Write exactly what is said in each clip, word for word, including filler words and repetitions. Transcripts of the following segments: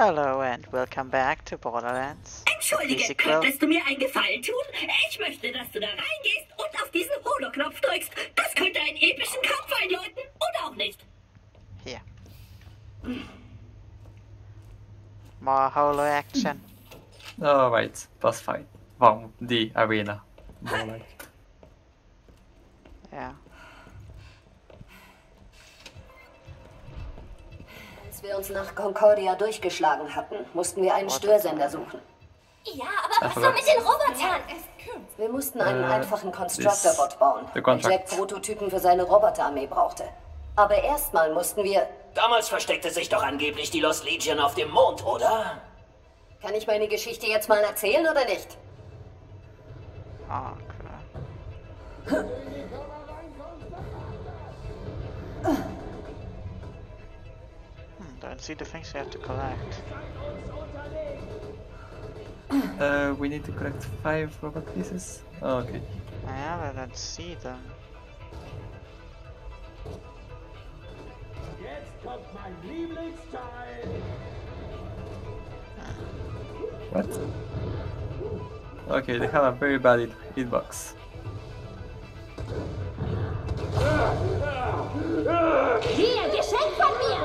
Hello and welcome back to Borderlands. Entschuldige, könntest du mir einen Gefallen tun? Ich möchte, dass du da reingehst und auf diesen Holo-Knopf drückst. Das könnte einen epischen Kampf einläuten. Oder auch nicht. Hier. More Holo-Action. Alright, boss fight. Warum die Arena? Moment. Ja. Als wir uns nach Concordia durchgeschlagen hatten, mussten wir einen Störsender suchen. Ja, aber was soll mit den Robotern? Wir mussten einen uh, einfachen Constructor-Bot bauen, den Jack-Prototypen für seine Roboterarmee brauchte. Aber erstmal mussten wir... Damals versteckte sich doch angeblich die Lost Legion auf dem Mond, oder? Kann ich meine Geschichte jetzt mal erzählen, oder nicht? Ah, klar. Don't see the things you have to collect. Uh, we need to collect five robot pieces. Oh, okay. Yeah, but I don't see them. What? Okay, they have a very bad hitbox. Hier, Geschenk von mir!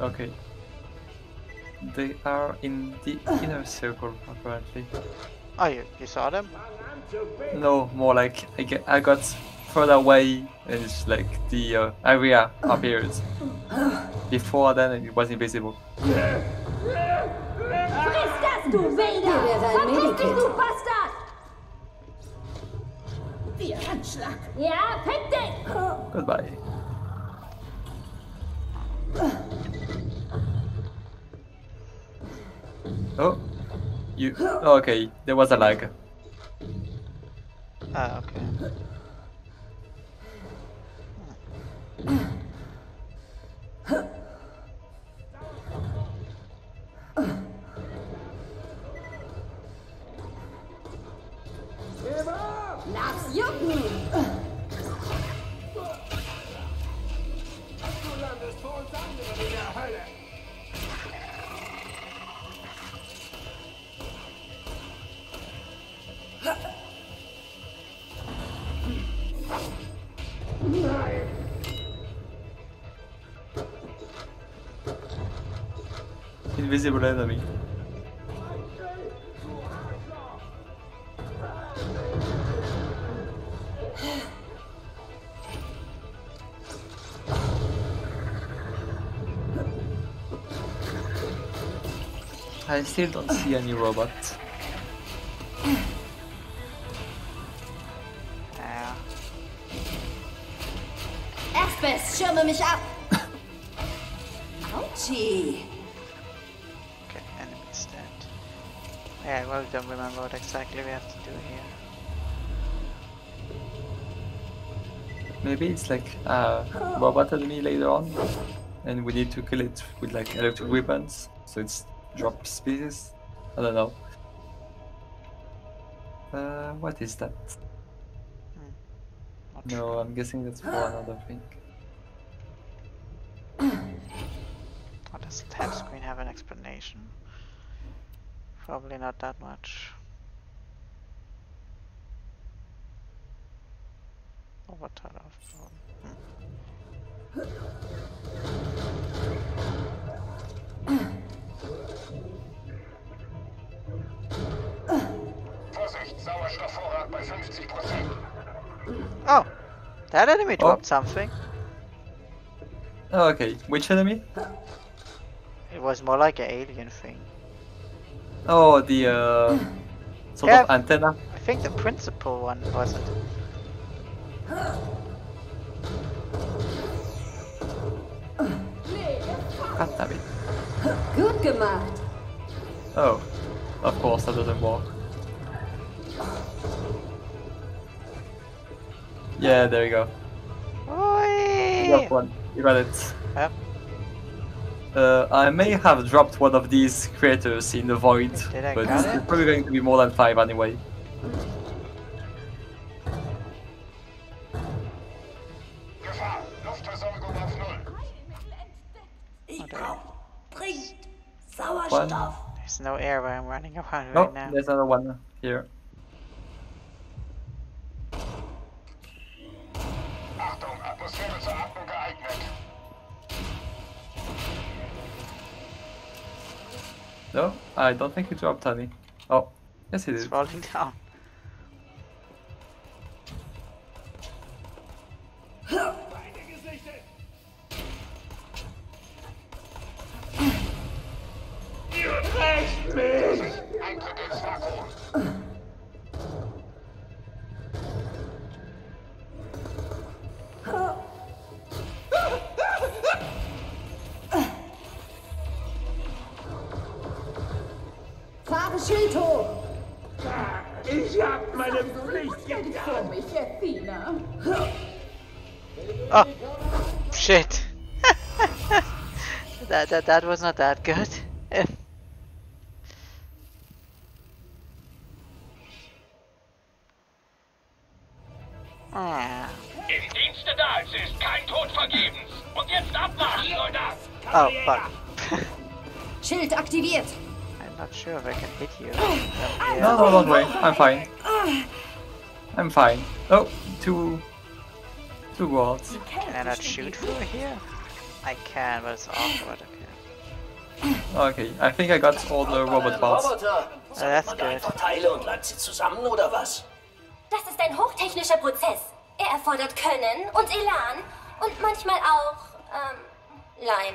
Okay. They are in the inner circle, apparently. Oh, you, you saw them? No, more like I, get, I got further away and it's like the uh, area appeared. Before then it was invisible. Friss das, du Wächter! Verpiss dich, du Bastard! Wir Handschlag! Ja, pick dich! Goodbye. Oh, you. Okay, there was a lag. Ah, okay. Lass jucken! Du landest vor uns anderen in der Hölle! Nein! Invisible enemy. I still don't see any robots. Yeah. F B S, schirme mich ab! Ouchie! Okay, enemy stand. Yeah, well, I don't remember what exactly we have to do here. Maybe it's like a robot enemy later on, and we need to kill it with like electric weapons, so it's drop species? I don't know. Uh, what is that? Hmm. No, I'm guessing that's for another thing. Oh, does the tab screen have an explanation? Probably not that much. Overtime after all. Vorsicht, Sauerstoffvorrat bei fünfzig Prozent. Oh, that enemy dropped oh. something. Oh, okay, which enemy? It was more like an alien thing. Oh, the uh, sort yeah, of antenna. I think the principal one wasn't. God damn it. Gut gemacht. Oh, of course that doesn't work. Yeah, there you go. You got one. You got it. Yep. Uh, I may have dropped one of these creators in the void, but it's it? probably going to be more than five anyway. Wow. Bringt Sauerstoff. One. There's no air where I'm running around no, right now. There's another one here. Achtung, atmosphärische Atmung geeignet. No, I don't think it dropped, Tony. Oh, yes it is. It's rolling down. That, that was not that good. Ah. Oh fuck. Schild aktiviert. I'm not sure if I can hit you. Yeah. No, no, don't worry. I'm fine. I'm fine. Oh, two, two walls. Can I not shoot for here? I can, but it's awkward. Okay, I think I got all the robot parts. Oh, that's good. Einfach Teile und reibt sie zusammen oder was? Das ist ein hochtechnischer Prozess. Er erfordert Können und Elan und manchmal auch ähm Leim.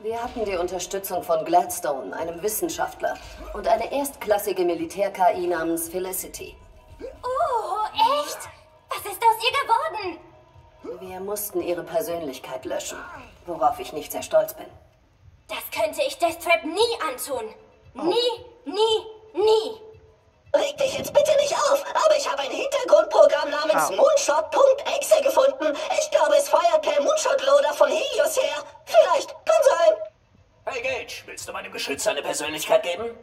Wir hatten die Unterstützung von Gladstone, einem Wissenschaftler, und eine erstklassige Militär-K I namens Felicity. Oh, echt? Was ist aus ihr geworden? Wir mussten ihre Persönlichkeit löschen, worauf ich nicht sehr stolz bin. Das könnte ich Death Trap nie antun. Oh. Nie, nie, nie. Reg dich jetzt bitte nicht auf, aber ich habe ein Hintergrundprogramm namens oh. Moonshot.exe gefunden. Ich glaube, es feuert per Moonshot-Loader von Helios her. Vielleicht, kann sein. Hey Gage, willst du meinem Geschütz eine Persönlichkeit geben?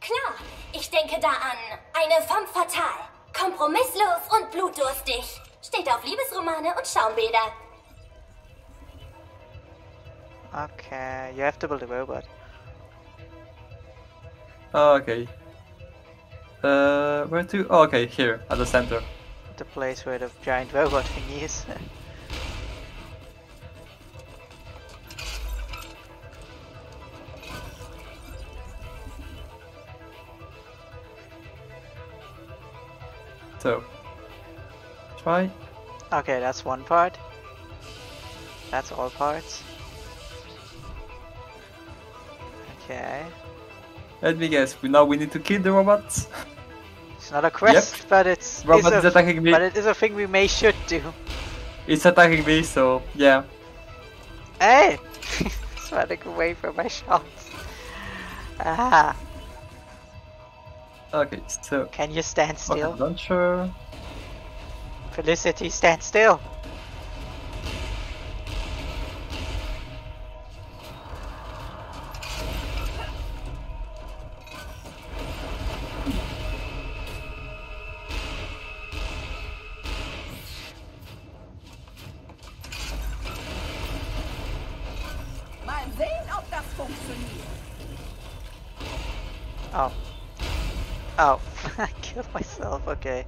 Klar, ich denke da an eine femme fatale. Kompromisslos und blutdurstig. Steht auf Liebesromane und Schaumbilder. Okay, you have to build a robot. Okay. Uh, where to? Oh, okay, here, at the center. The place where the giant robot thing is. So, try. Okay, that's one part. That's all parts. Okay. Let me guess. We now we need to kill the robots. It's not a quest, yep. but it's. Robot is attacking me. But it is a thing we may should do. It's attacking me, so yeah. Hey! It's running away from my shots. Ah. Okay, so. Can you stand still? Okay, launcher. Felicity, stand still. Oh, I killed myself, okay.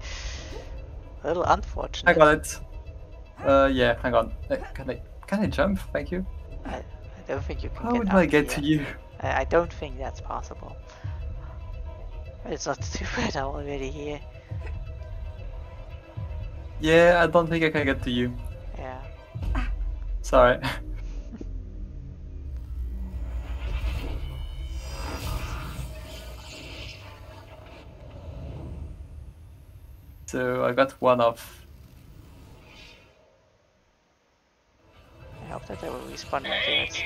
A little unfortunate. I got it. Uh, yeah, hang on. Can I, can I jump? Thank you. I, I don't think you can. How would I get to you? I, I don't think that's possible. It's not too bad, I'm already here. Yeah, I don't think I can get to you. Yeah. Sorry. So I got one off. I hope that they will respond to hey, it.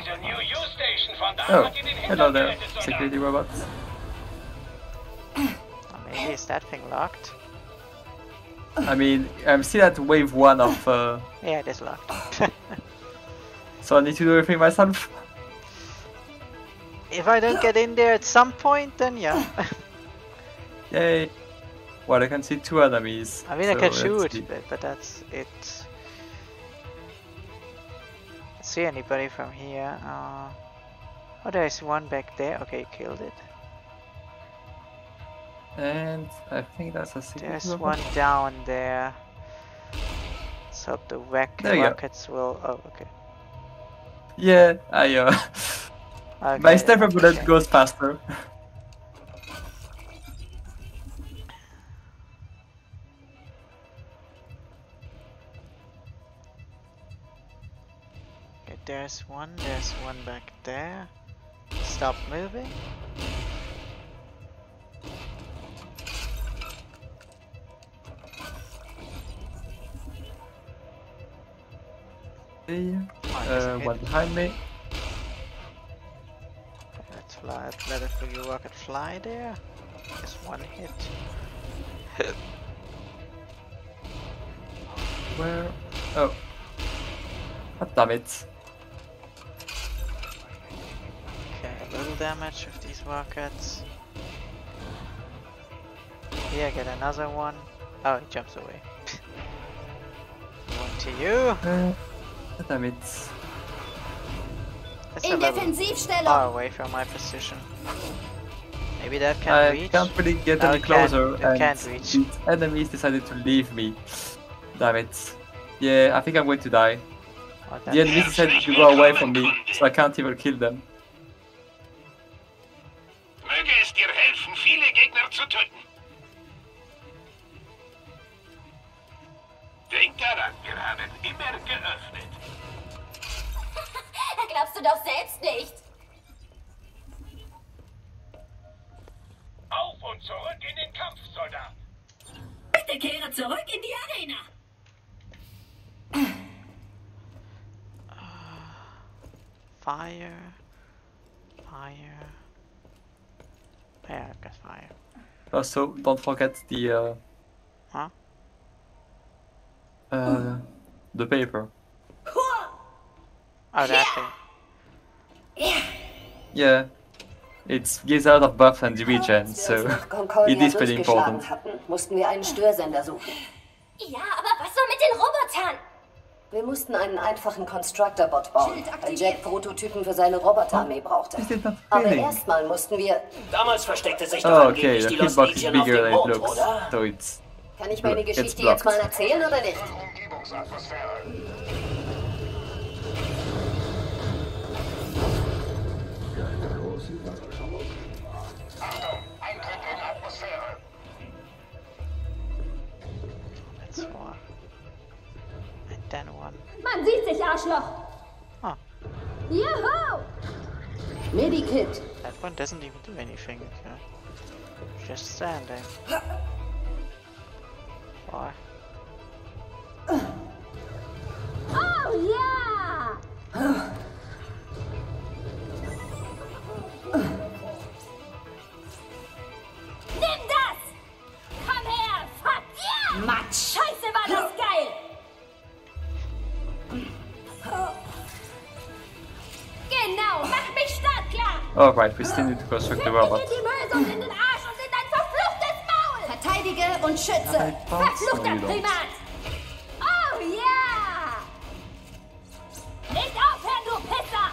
Oh, hello there, security robots. Oh, maybe is that thing locked? I mean, I'm still at wave one of... Uh... yeah, it is locked. So I need to do everything myself? If I don't get in there at some point, then yeah. Yay. Well, I can see two enemies. I mean, so I can shoot, but, but that's it. I don't see anybody from here. Uh... Oh, there's one back there. Okay, killed it. And I think that's a secret. There's level. one down there. Let's hope the Wächter rockets will... Oh, okay. Yeah, I... Uh... Okay. My sniper bullet okay. goes faster. Okay, there's one. There's one back there. Stop moving. Uh, one behind me. Let's fly. Let a free rocket fly there. Just one hit. Where? Oh. Oh, damn it. Okay, a little damage with these rockets. Here, get another one. Oh, he jumps away. One to you. Uh. Damit. That's in Defensivstellung. Far away from my position. Maybe that can I reach. I can't really get no, any closer. Can, and can't reach. The enemies decided to leave me. Damn it. Yeah, I think I'm going to die. Oh, the enemies decided to go away from me, so I can't even kill them. Möge es dir helfen, viele Gegner zu töten. Denk daran, wir haben immer geöffnet. Da glaubst du doch selbst nicht. Auf und zurück in den Kampf, Soldat. Bitte kehre zurück in die Arena. Fire. Fire. Yeah, I guess fire. Also, don't forget the... Uh... Huh? Uh, the paper. Oh, that thing. Yeah. It gives out of buff and regen, so it is pretty important. Mussten wir einen Störsender suchen. Ja, aber was soll mit den Robotern? Wir mussten einen einfachen Constructor-Bot bauen, weil Jack Prototypen für seine Roboterarmee brauchte. Aber erstmal mussten wir... Damals versteckte sich doch angeblich die Lost Legion auf dem Mond, oder? So it's... Kann ich meine Geschichte jetzt mal erzählen oder nicht? Achtung, Eintritt in Atmosphäre. That's one. And then one. Man sieht sich, Arschloch! Oh. Juhu! Medikit. That one doesn't even do anything. Okay. Just standing. Oh yeah! Nimm das! Komm her! Fuck yeah! Matsch! Scheiße, war das geil! Genau, mach mich startklar! Alright, we still need to construct the robot. Und schütze! Verfluchter Primat! Oh yeah! Nicht aufhören, du Pisser!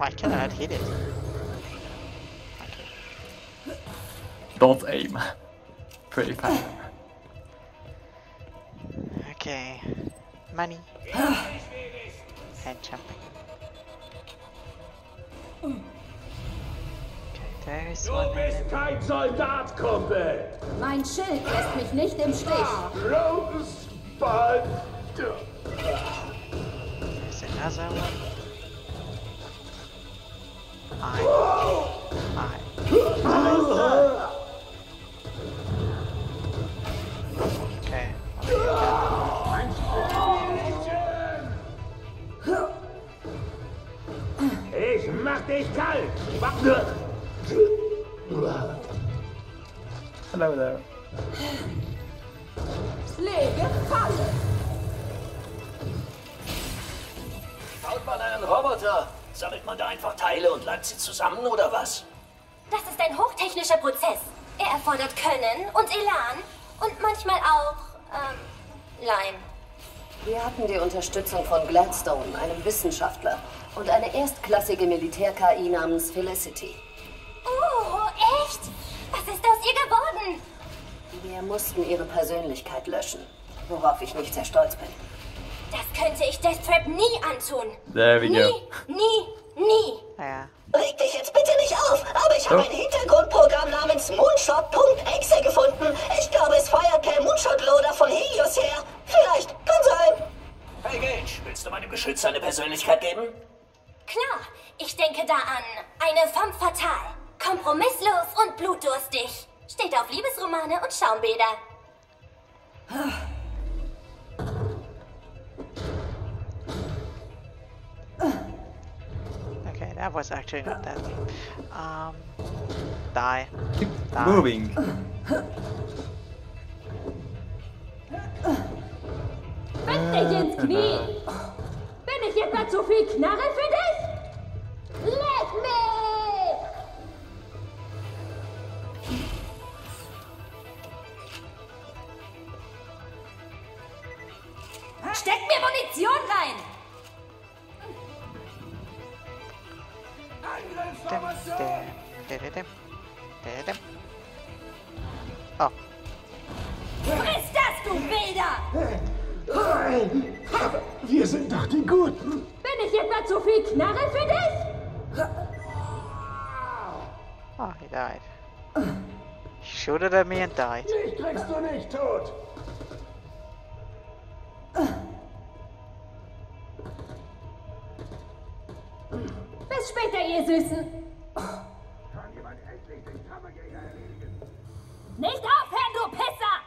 Why can I not hit it? Okay. Don't aim. Pretty fast. Okay. Money. And jumping. Okay, there is one. Du bist kein Soldat, Kumpel! Mein Schild lässt mich nicht im Stich. Rosebud. There's another one. I, I, I, okay. Ich mach dich kalt. Hello there. Lege Falle! Baut man einen Roboter? Sammelt man da einfach Teile und leimt sie zusammen, oder was? Das ist ein hochtechnischer Prozess. Er erfordert Können und Elan und manchmal auch, ähm, Leim. Wir hatten die Unterstützung von Gladstone, einem Wissenschaftler, und eine erstklassige Militär-K I namens Felicity. Oh, echt? Was ist aus ihr geworden? Wir mussten ihre Persönlichkeit löschen, worauf ich nicht sehr stolz bin. Das könnte ich Death Trap nie antun. There we nie, go. Nie, nie. Ja. Reg dich jetzt bitte nicht auf, aber ich habe oh. ein Hintergrundprogramm namens Moonshot.exe gefunden. Ich glaube, es feiert per Moonshot-Loader von Helios her. Vielleicht, kann sein. Hey Gage, willst du meinem Geschütz eine Persönlichkeit geben? Klar, ich denke da an eine femme fatale, kompromisslos und blutdurstig. Steht auf Liebesromane und Schaumbäder. Okay, that was actually not that deep. Um, die. Keep die. Moving. Bring dich ins Knie! Bin ich etwa zu viel Knarre für dich? Let me! Steck mir Munition rein! Oh. Friss das, du Bilder! Wir sind doch die Guten! Bin ich etwa zu viel Knarre für dich? Oh, he died. He shot at me and died. Mich kriegst du nicht tot! Bis später, ihr Süßen! Kann jemand endlich den Kammerjäger erledigen? Nicht aufhören, du Pisser!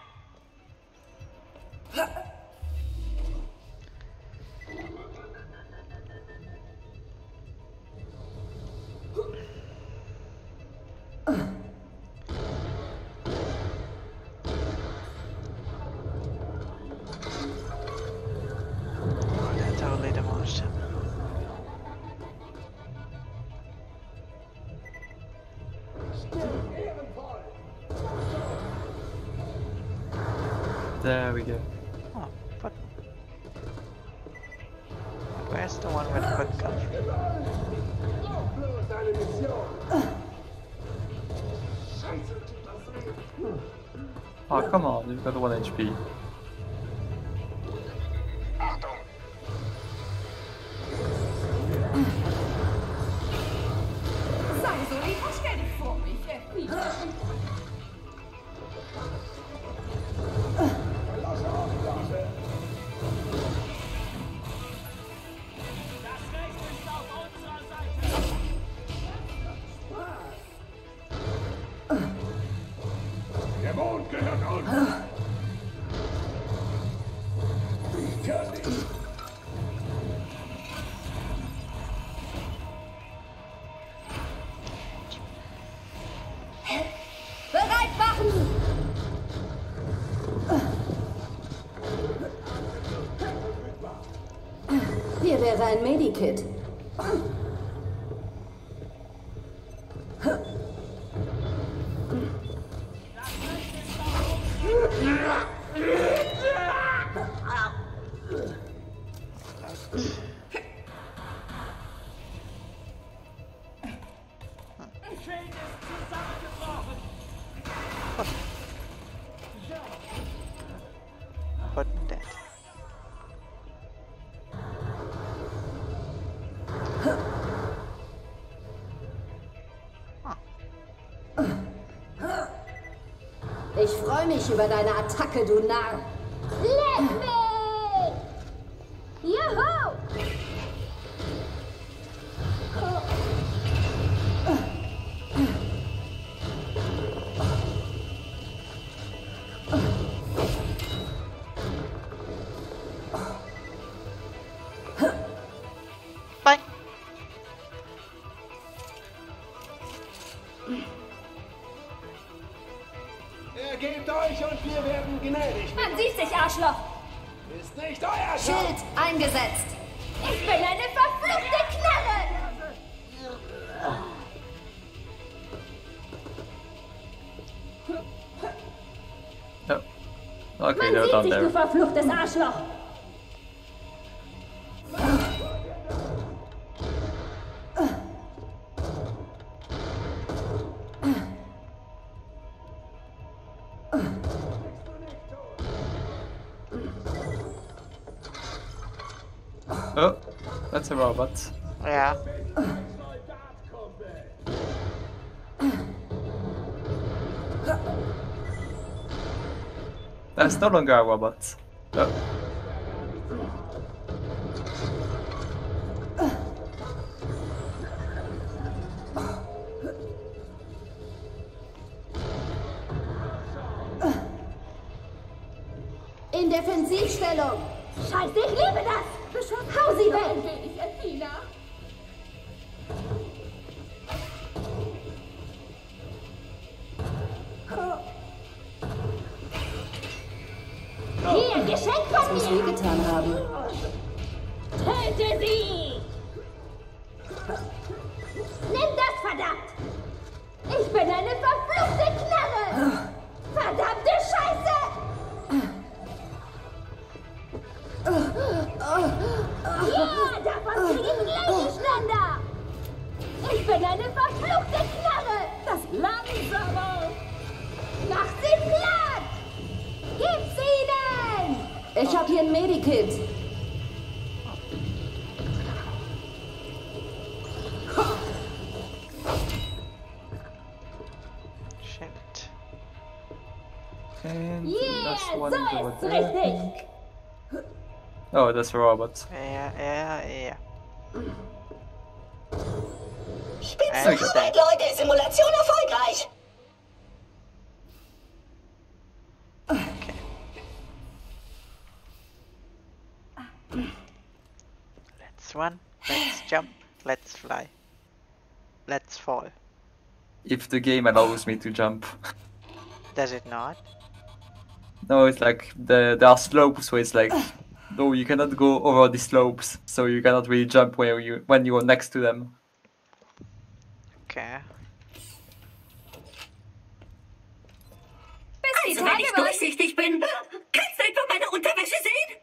There we go. Oh, but where's the one with quick gun? Oh, come on, you've got one H P. Wäre ein Medikit. Ich freue mich über deine Attacke, du Narr! Let me! Juhu! Ergebt euch und wir werden gnädig. Man sieht sich, Arschloch. Ist nicht euer Schild. Schild eingesetzt. Ich bin eine verfluchte Knarre. Ja. Okay, man sieht sich, du verfluchtes Arschloch. Oh, that's a robot. Yeah. That's no longer a robot. Oh. In Defensivstellung. Scheiße, ich liebe das. Hau sie weg! Will ich Athena? Hier, Geschenk von mir! Was wir getan haben. Töte sie! Nimm das, verdammt! Ich bin eine verfluchte Knarre! Verdammte Scheiße! Ja, davon krieg ich Lady-Schnander! Ich bin eine verfluchte Knarre! Das Langsamer! Mach sie platt! Gib's ihnen! Ich hab hier ein Medikit. Shit. And yeah, so ist's richtig! Oh, that's a robot. Yeah, yeah, yeah. Spitzenarbeit, Leute! Simulation erfolgreich! Okay. Let's run, let's jump, let's fly. Let's fall. If the game allows me to jump. Does it not? No, it's like, the, there are slopes, so it's like... No, you cannot go over the slopes, so you cannot really jump where you when you are next to them. Okay. Also, wenn ich durchsichtig bin, kannst du etwa meine Unterwäsche sehen?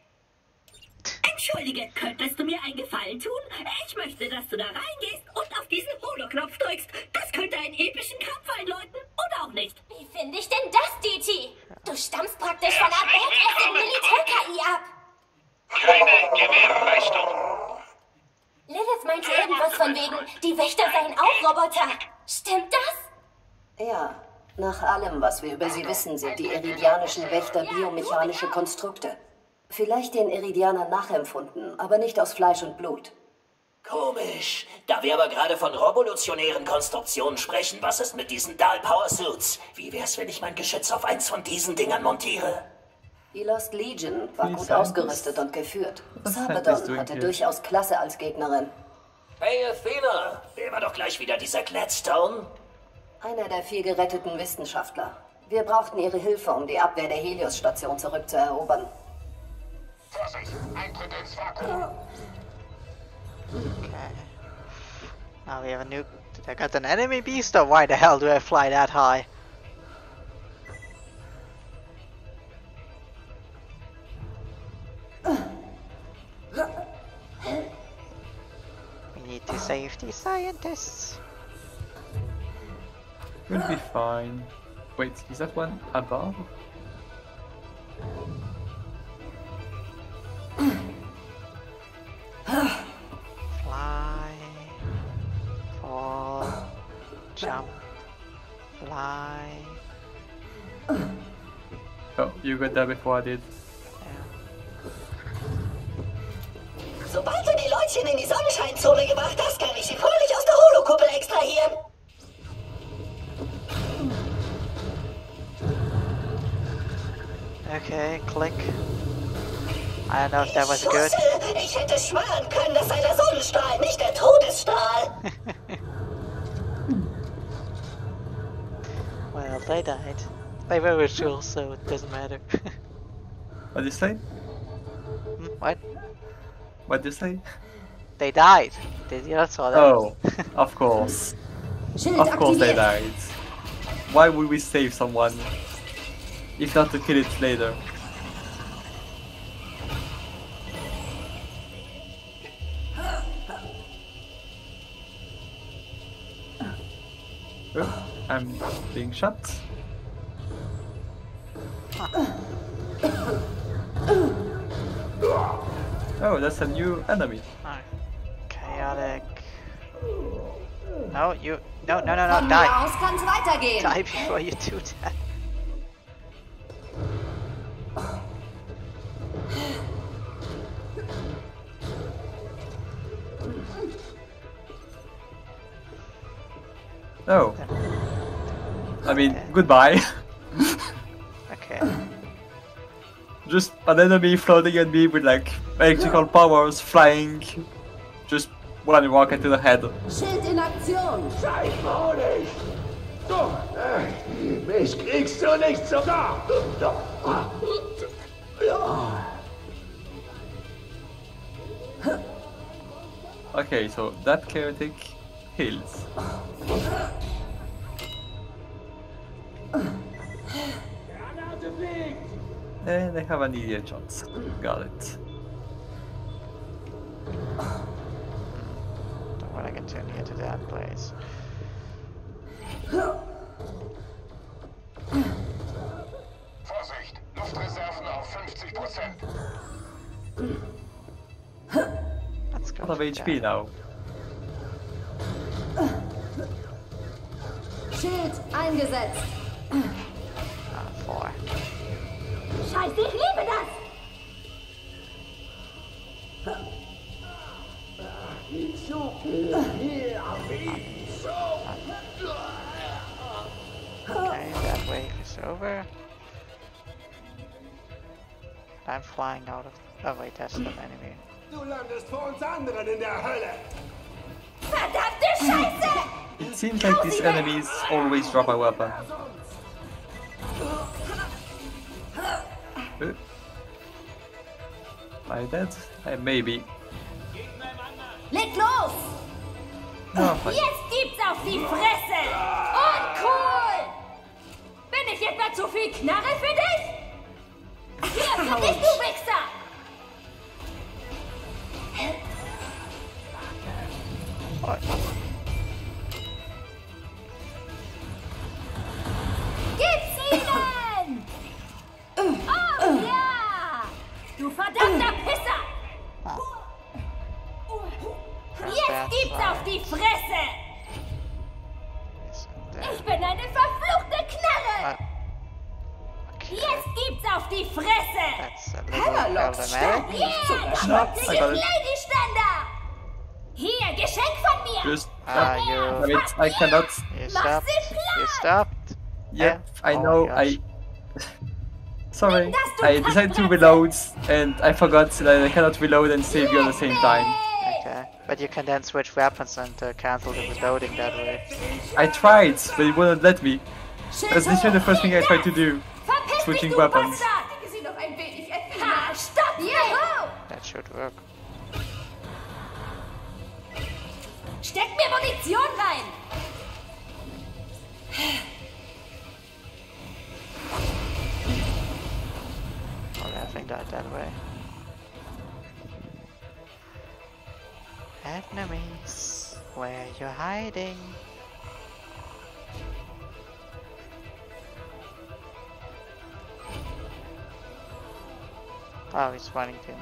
Entschuldige, könntest du mir einen Gefallen tun? Ich möchte, dass du da reingehst und auf diesen Holo-Knopf drückst. Das könnte einen epischen Kampf einläuten oder auch nicht. Wie finde ich denn das, Diti? Du stammst praktisch von einer weltweiten Militär-K I ab. Keine Gewehrleistung. Lilith meinte irgendwas von wegen, die Wächter seien auch Roboter. Stimmt das? Ja. Nach allem, was wir über sie wissen, sind die eridianischen Wächter biomechanische Konstrukte. Vielleicht den Eridianern nachempfunden, aber nicht aus Fleisch und Blut. Komisch. Da wir aber gerade von revolutionären Konstruktionen sprechen, was ist mit diesen Dahl-Power-Suits? Wie wär's, wenn ich mein Geschütz auf eins von diesen Dingern montiere? Die Lost Legion war gut ausgerüstet und geführt. Sabadon hatte durchaus Klasse als Gegnerin. Hey Athena, wer war doch gleich wieder dieser Gladstone? Einer der vier geretteten Wissenschaftler. Wir brauchten ihre Hilfe, um die Abwehr der Helios-Station zurückzuerobern. Vorsicht, Eintritt ins Vakuum. Okay. Now we have a new... Did I got an enemy beast or why the hell do I fly that high? We need to save the scientists. We'll be fine. Wait, is that one above? Fly, fall, jump, fly. Oh, you got that before I did. Sobald du die Leutchen in die Sonnenscheinzone gebracht hast, kann ich sie fröhlich aus der Holokuppel extrahieren. Okay, click. I don't know if that was good. Ich hätte schwören können, dass sei der Sonnenstrahl, nicht der Todesstrahl. Well, they died. They were ritual, so it doesn't matter. What did you say? What? What did you say? They died. Did you not saw that? Oh, of course. Of course they died. Why would we save someone? If not to kill it later. Oh, I'm being shot. Oh, that's a new enemy. Oh. Chaotic. No, you. No, no, no, no, die. Die before you do that. No. I mean, okay. Goodbye. Okay. Just an enemy floating at me with like electrical powers, flying. Just one rocket to the head. Shade in Aktion! Scheiß mal nicht! Du! Mich kriegst du nicht so nah! Okay, so that chaotic heals. And they have an idiot chance. Got it. Don't want to continue into that place. Vorsicht! Luftreserven auf fünfzig Prozent. Let's go. Out of H P now. Schild eingesetzt. Ah, four. Scheiße, ich liebe das! Okay, that wave is over. I'm flying out of... Oh wait, that's the enemy. Du landest vor uns anderen in der Hölle! Verdammte Scheiße! It seems like these enemies always drop a weapon. Am I dead? I maybe. Leg los! Oh, jetzt gibt's auf die Fresse! Uncool! Bin ich etwa zu viel Knarre für dich? Hier für dich, du Wichser! Oh. Gib's ihnen! Oh ja! Du verdammter Pisser! Jetzt gibt's auf die Fresse! Ich bin eine verfluchte Knarre! Jetzt gibt's auf die Fresse! Hammerlocks stand hier! Schmutzige Lady-Ständer! Hier, Geschenk von mir! Just, uh, you... I mean, I cannot... You stopped. You stopped. Yep, I know, oh I... Sorry, I decided to reload and I forgot that I cannot reload and save you at the same time. Okay, but you can then switch weapons and uh, cancel the reloading that way. I tried, but it wouldn't let me. That's literally the first thing I tried to do. Switching weapons. That should work. Steck mir Munition rein! Well, I think that that way. Enemies, where you hiding? Oh, he's running to me.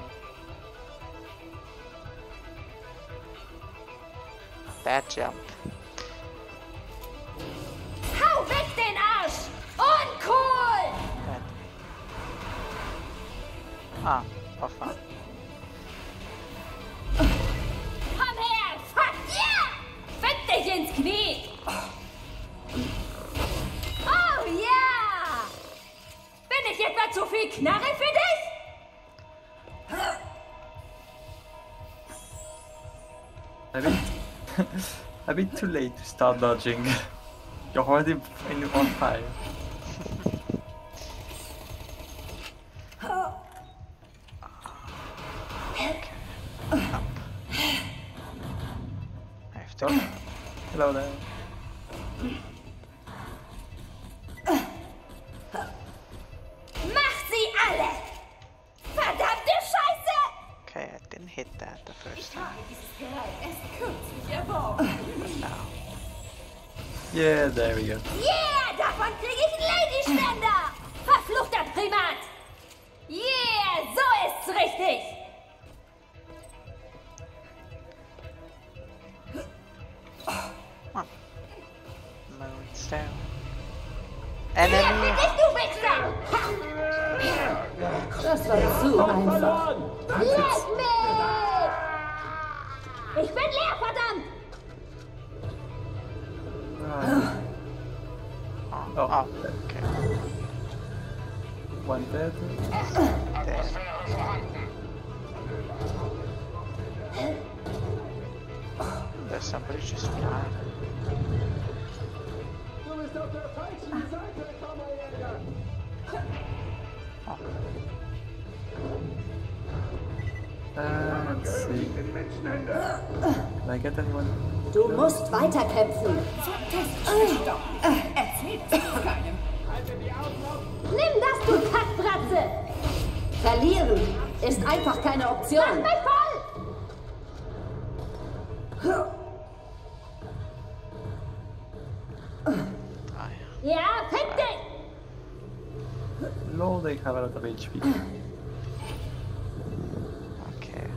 That jump. Hau weg den Arsch! Uncool! Ah, oh fuck. Komm her! Fuck yeah! Fick dich ins Knie! Oh yeah! Bin ich etwa zu viel Knarre für dich? I mean, a bit too late to start dodging. You're already on fire. Constructor. Hello there. Macht sie alle! Verdammte Scheiße! Okay, I didn't hit that the first time. Yeah, there we go. Yeah, davon kriege ich einen Ladyständer! Verfluchter Primat! Yeah, so ist's richtig! Moonstone. Enemy! Das war zu einfach. Lass mich! Ich bin leer, verdammt! Oh, oh, okay. One bed. There. There's somebody just behind. Oh. Uh, let's see. Did I get anyone? Du musst weiterkämpfen. Erzähl es keinem. Nimm das, du Kackbratze! Verlieren ist einfach keine Option. Mach mich voll! Ja, fick dich! No, they have a lot of H P. Okay.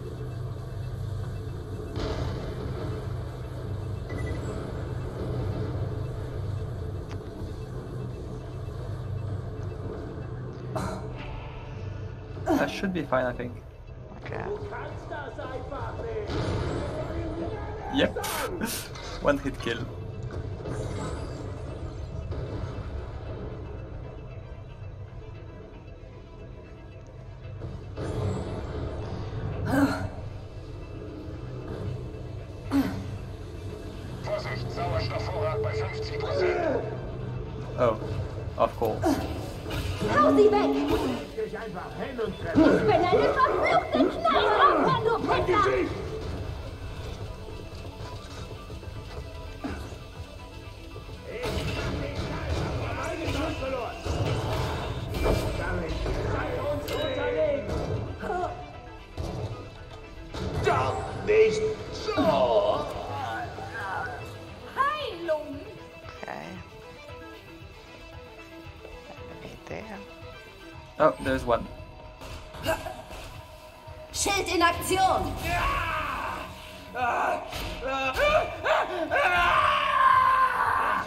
That should be fine, I think. Okay. Yep. One hit kill. Oh, of course. Hau sie weg! Ich bin eine verfluchte Knallopfer, du Penner! Oh, there's one. Schild in Aktion! Ich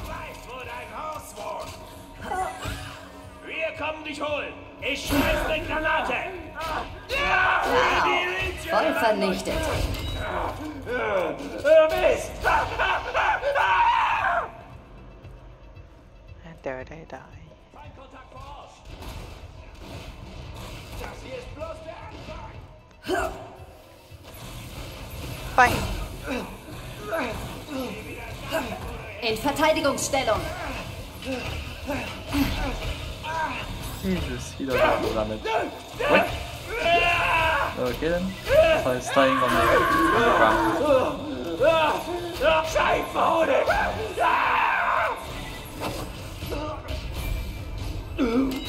weiß, wo dein Haus wohnt. Wir kommen dich holen. Ich schmeiß eine Granate. Wow. Voll vernichtet. Mist! And there they die. Fein. In Verteidigungsstellung. Jesus, he doesn't have damage. What? Okay then. So he's staying on the, on the ground. Scheiße!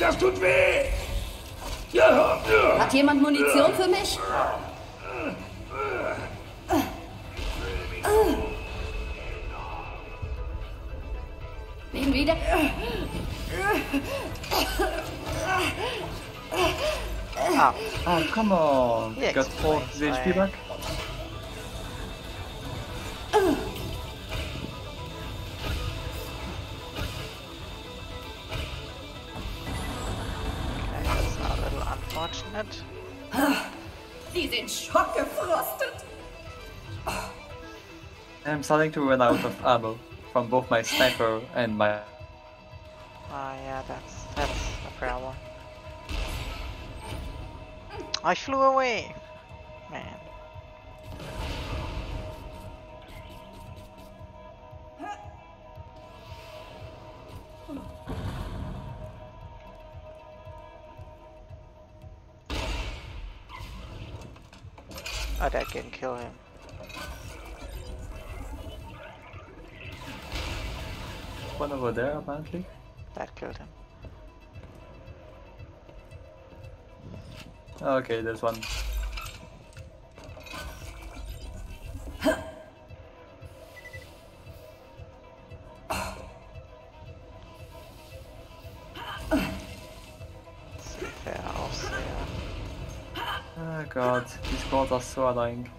Das tut weh! Hat jemand Munition für mich? Nehmen wieder. Ah, oh, come on. Yeah, got four H P back. Sie sind schockgefrostet. I'm starting to run out of ammo from both my sniper and my. Ah, yeah, that's that's a problem. I flew away, man. Oh, that didn't kill him. one over there apparently. That killed him. Okay, there's one. Oh god, these bots are so annoying.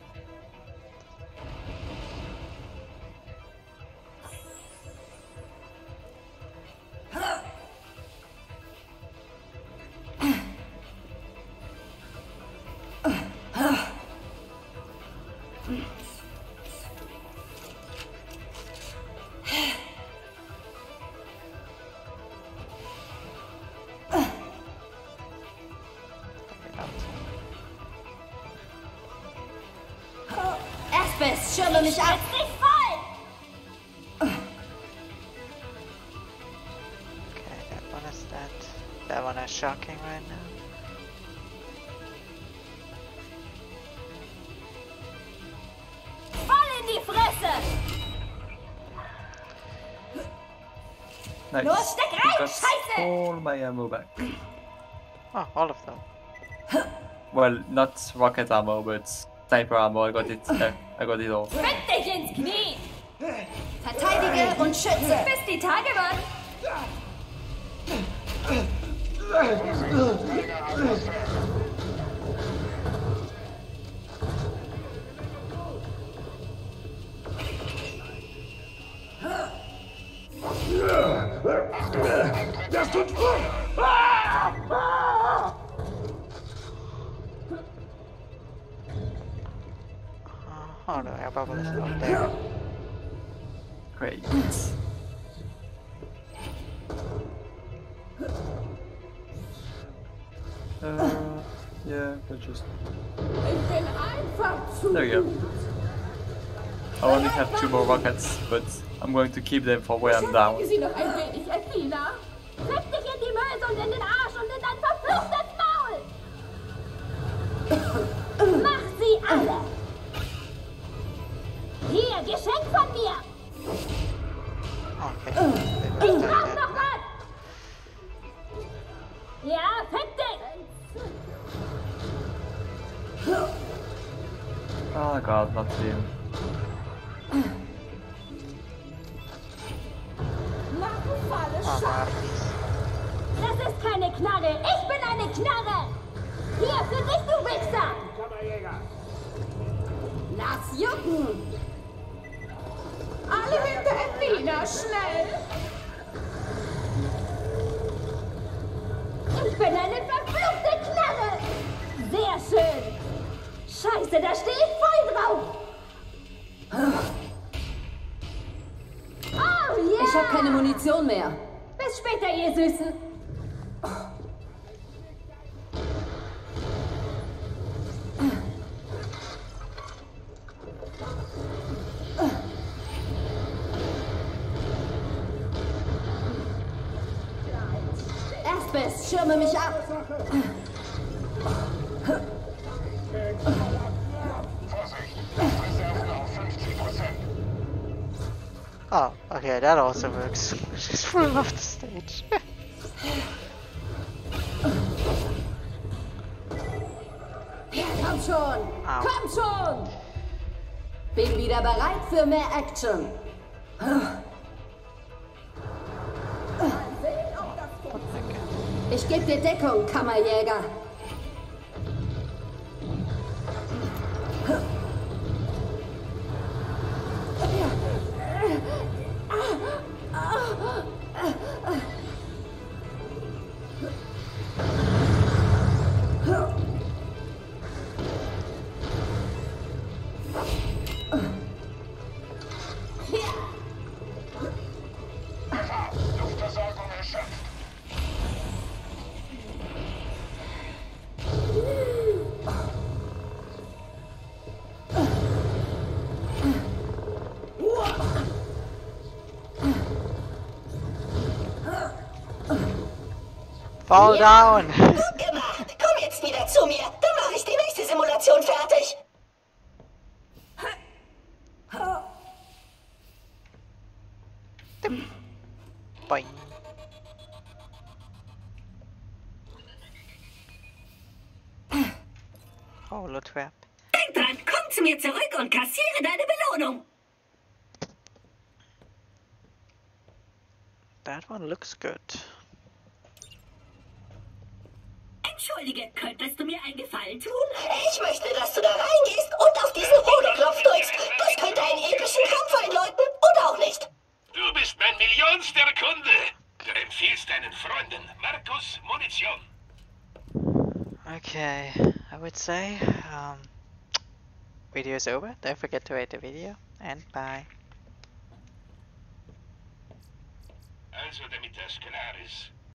Best, schirme mich ab! Jetzt nicht voll! Okay, that one is dead. That one is shocking right now. Voll in die Fresse! Nice. Nur steck rein, because Scheiße! All my ammo back. Oh, all of them. Well, not rocket ammo, but sniper ammo, I got it. Uh, I got it all. Fick dich ins Knie! Verteidige und schütze! Bis die Tage waren! Das tut weh! Oh no, our bubble is not there. Great. Uh, yeah, but just... There you go. I only have two more rockets, but I'm going to keep them for when I'm down. Hier, Geschenk von mir! Okay. Ich brauch noch was! Ja, fick dich! Oh Gott, not him. Das ist keine Knarre, ich bin eine Knarre! Hier, für dich, du Wichser! Lass jucken! Alle hinter Athena, schnell! Ich bin eine verfluchte Knarre! Sehr schön! Scheiße, da stehe ich voll drauf! Oh yeah! Ich habe keine Munition mehr! Bis später, ihr Süßen! Schirme mich ab! Oh, okay, that also works. She's full off the stage. Ja, komm schon! Ow. Komm schon! Bin wieder bereit für mehr Action! Ich geb dir Deckung, Kammerjäger. Fall ja. Down! Gut gemacht! Komm jetzt wieder zu mir! Dann mache ich die nächste Simulation fertig! Bye. Holotrap. Denk dran, komm zu mir zurück und kassiere deine Belohnung. That one looks good. Entschuldige, könntest du mir einen Gefallen tun? Ich möchte, dass du da reingehst und auf diesen roten Knopf drückst. Das könnte einen epischen Kampf einläuten oder auch nicht. Du bist mein millionster Kunde. Du empfiehlst deinen Freunden Markus Munition. Okay, I would say, um, video is over. Don't forget to rate the video and bye. Also, damit das klar ist.